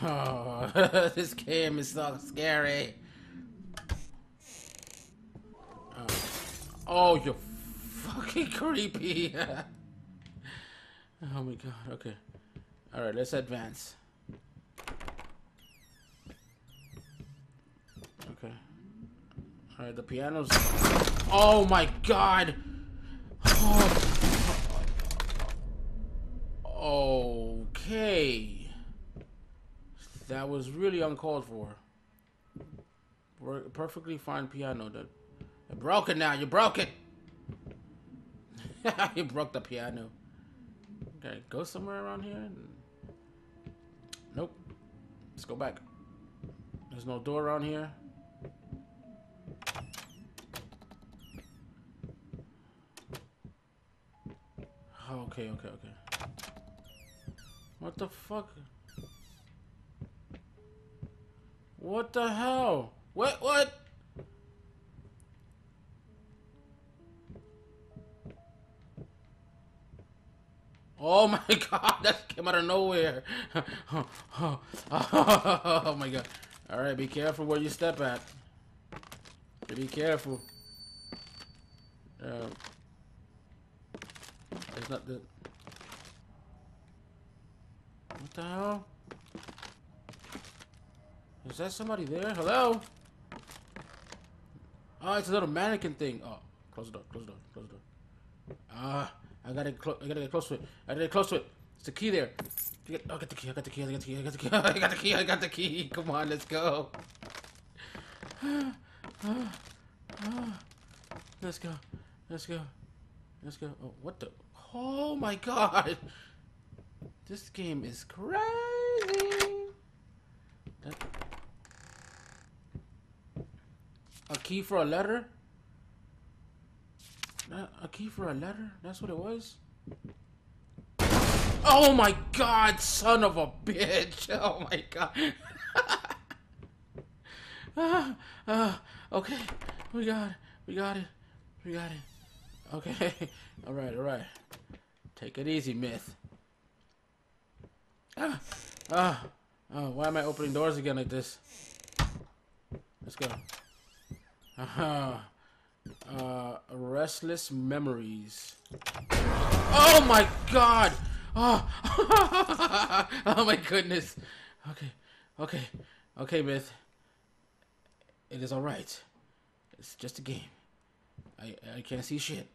Oh, this game is so scary. Oh, you're fucking creepy. Oh my god, okay. Alright, let's advance. Okay. Alright, the piano's... Oh my god! Oh. Okay. That was really uncalled for. We're perfectly fine piano that... I broke it now, you broke it! You broke the piano. Okay, go somewhere around here? Nope. Let's go back. There's no door around here. Okay, okay, okay. What the fuck? What the hell? What? Oh my god, that came out of nowhere. Oh my god. Alright, be careful where you step at. Be careful. There's not the... What the hell? Is that somebody there? Hello? Oh, it's a little mannequin thing. Oh, close the door, close the door, close the door. Ah. I gotta get close to it. I gotta get close to it. It's the key there. I got the key. I got the key. I got the key. I got the key. I got the key. I got the key. Come on, let's go. Let's go. Let's go. Let's go. Oh, what the? Oh my god! This game is crazy. A key for a letter? A key for a letter? That's what it was? Oh my god, son of a bitch! Oh my god! Okay, we got it. Okay, alright. Take it easy, Myth. Why am I opening doors again like this? Let's go. Restless memories. Oh my god! Oh. Oh my goodness. Okay, Myth. It is alright. It's just a game. I can't see shit.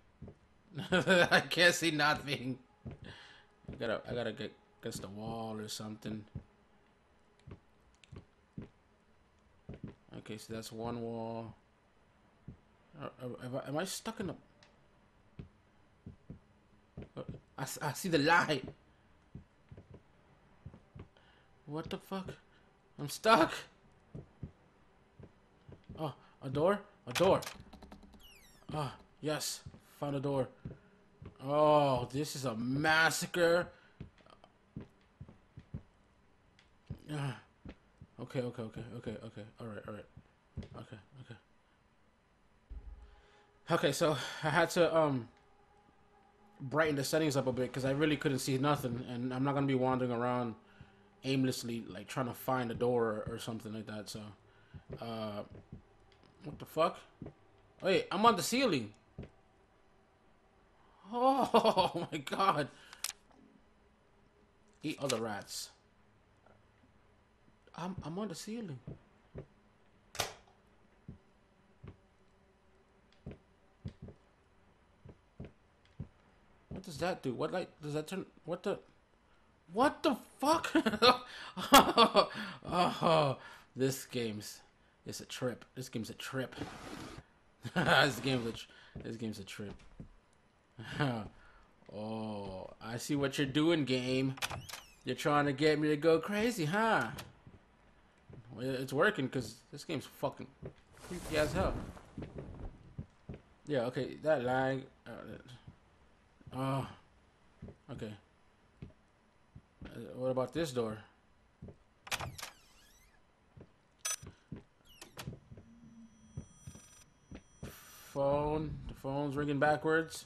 I can't see nothing. I gotta get against the wall or something. Okay, so that's one wall. Am I stuck in a... I see the light. What the fuck? I'm stuck. Oh, a door? A door. Ah, yes. Found a door. Oh, this is a massacre. Okay. Alright. Okay. Okay, so I had to brighten the settings up a bit because I really couldn't see nothing, and I'm not gonna be wandering around aimlessly like trying to find a door or something like that. So, what the fuck? Wait, I'm on the ceiling. Oh my god! Eat other rats. I'm on the ceiling. What does that do? What light does that turn? What the fuck? Oh, this game's a trip. This game's a trip. Oh, I see what you're doing, game. You're trying to get me to go crazy, huh? Well, it's working because this game's fucking creepy as hell. Yeah. Okay. That lag. Oh, okay. What about this door? Phone. The phone's ringing backwards.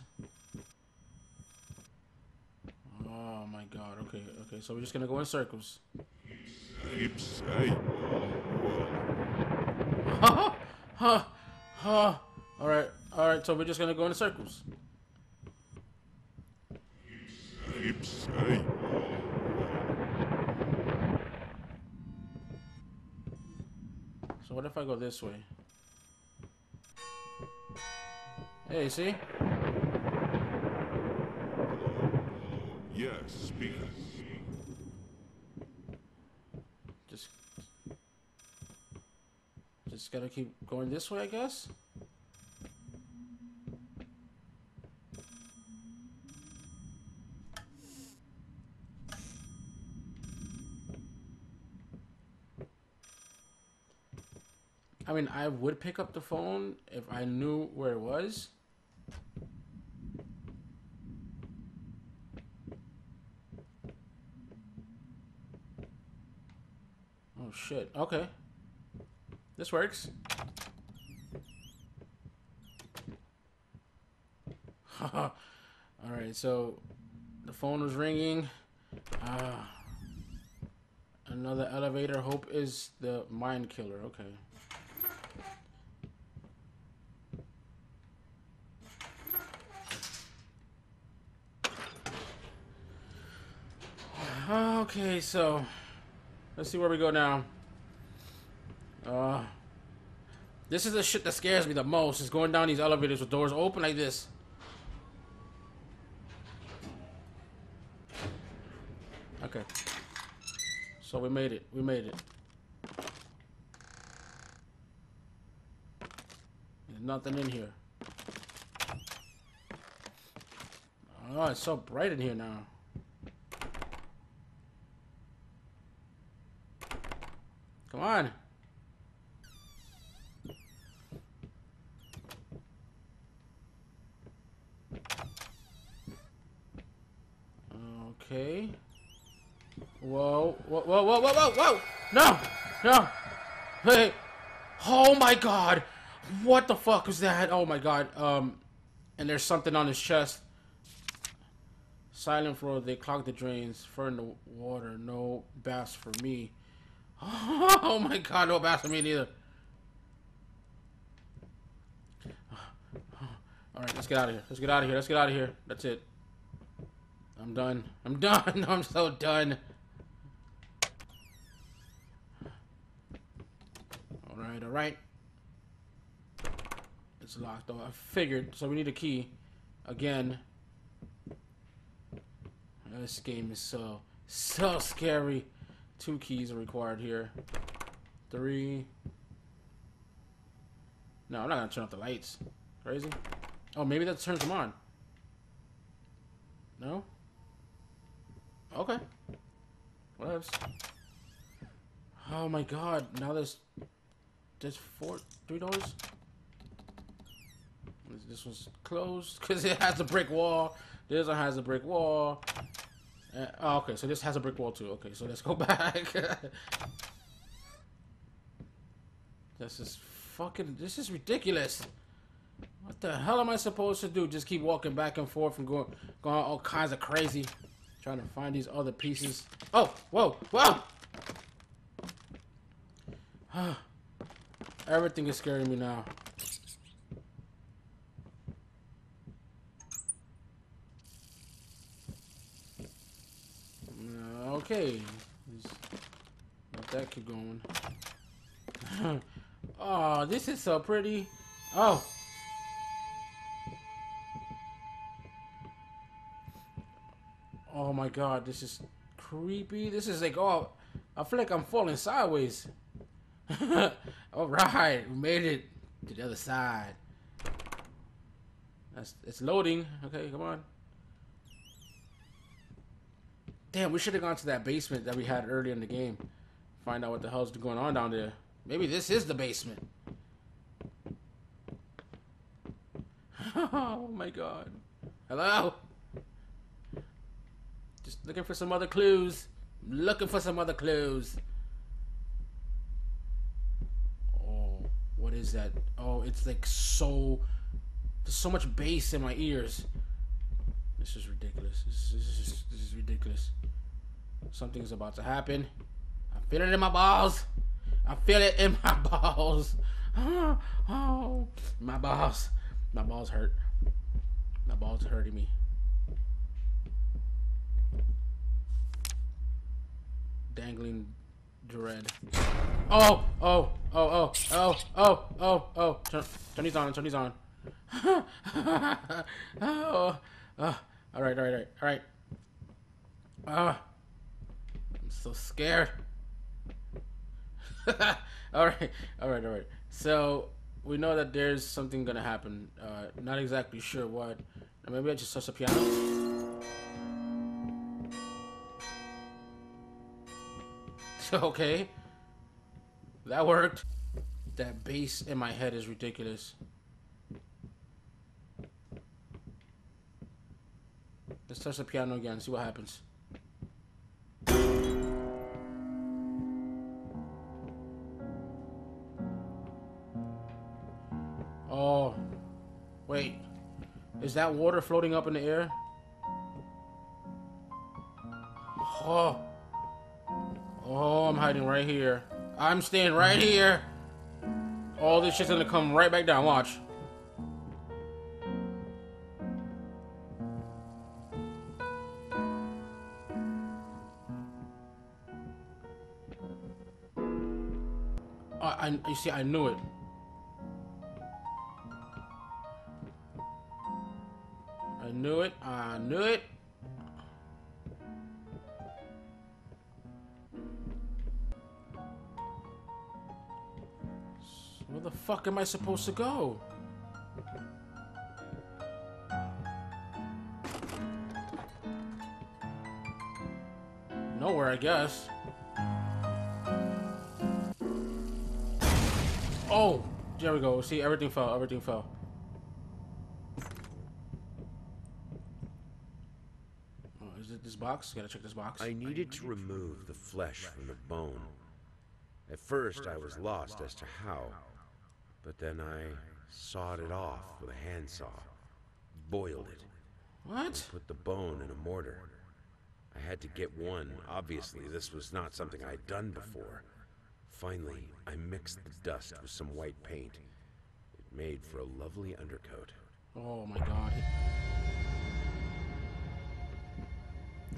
Oh my god. Okay. So we're just gonna go in circles. Oops. Alright, alright, so we're just gonna go in circles. Oops. So what if I go this way? Hey, see? Yes, just gotta keep going this way, I guess. I mean, I would pick up the phone if I knew where it was. Oh shit, okay. This works. Alright, so the phone was ringing. Another elevator. Hope is the mind killer. Okay. Okay, so let's see where we go now. This is the shit that scares me the most, is going down these elevators with doors open like this. Okay. So we made it. We made it. There's nothing in here. Oh, it's so bright in here now. Come on. Okay. Whoa, whoa, whoa, whoa, whoa, whoa, whoa! No! No! Hey! Oh my god! What the fuck was that? Oh my god. And there's something on his chest. Silent floor, they clog the drains. Fur in the water, no bass for me. Oh my god, no bass for me neither. Alright, let's get out of here. Let's get out of here. Let's get out of here. That's it. I'm done. I'm done. I'm so done. Alright, alright. It's locked though. I figured, so we need a key. Again. This game is so scary. 2 keys are required here. 3. No, I'm not gonna turn off the lights. Crazy. Oh, maybe that turns them on. No? Okay. What else? Oh my god, now there's 3 doors. This one's closed because it has a brick wall. This one has a brick wall. Oh, okay, so this has a brick wall too. Okay, so let's go back. This is fucking... This is ridiculous. What the hell am I supposed to do? Just keep walking back and forth and going all kinds of crazy. Trying to find these other pieces. Oh, whoa, whoa! Everything is scaring me now. Okay, let that keep going. Oh, this is so pretty. Oh, oh my god, this is creepy. This is like, oh, I feel like I'm falling sideways. All right, we made it to the other side. It's loading. Okay, come on. Damn, we should have gone to that basement that we had earlier in the game. Find out what the hell's going on down there. Maybe this is the basement. Oh my god. Hello? Just looking for some other clues. Looking for some other clues. Oh, what is that? Oh, it's like so... There's so much bass in my ears. This is ridiculous. This is ridiculous. Something's about to happen. I Feel it in my balls. I feel it in my balls. Oh, oh, my balls. My balls hurt. My balls are hurting me. Dangling dread. Oh, oh, oh, oh, oh, oh, oh, oh. Turn these on, turn these on. Oh, oh. All right, all right, all right, all right. I'm so scared. All right, all right, all right. So we know that there's something gonna happen. Not exactly sure what. Maybe I just touched the piano. So okay, that worked. That bass in my head is ridiculous. Let's touch the piano again and see what happens. Oh, wait. Is that water floating up in the air? Oh. Oh, I'm hiding right here. I'm staying right here. All this shit's gonna come right back down. Watch. You see, I knew it. I knew it. I knew it. So where the fuck am I supposed to go? Nowhere, I guess. Oh, there we go. See, everything fell. Everything fell. Oh, is it this box? Gotta check this box. I needed to remove the flesh from the bone. At first, I was lost as to how, but then I sawed it off with a handsaw, boiled it. What? Put the bone in a mortar. I had to get one. Obviously, this was not something I'd done before. Finally, I mixed the dust with some white paint. It made for a lovely undercoat. Oh my god.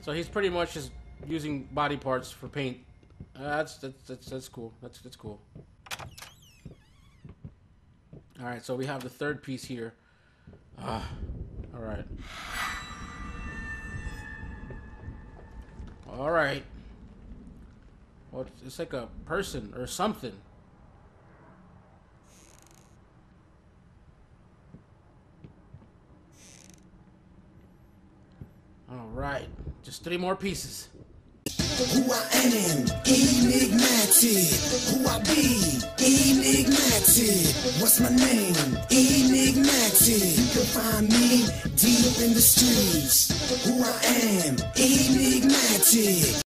So he's pretty much just using body parts for paint. That's cool. That's cool. All right, so we have the third piece here. All right. All right. Well, it's like a person or something. All right, just three more pieces. Who I am, enigmatic. Who I be, enigmatic. What's my name, enigmatic. You can find me deep in the streets. Who I am, enigmatic.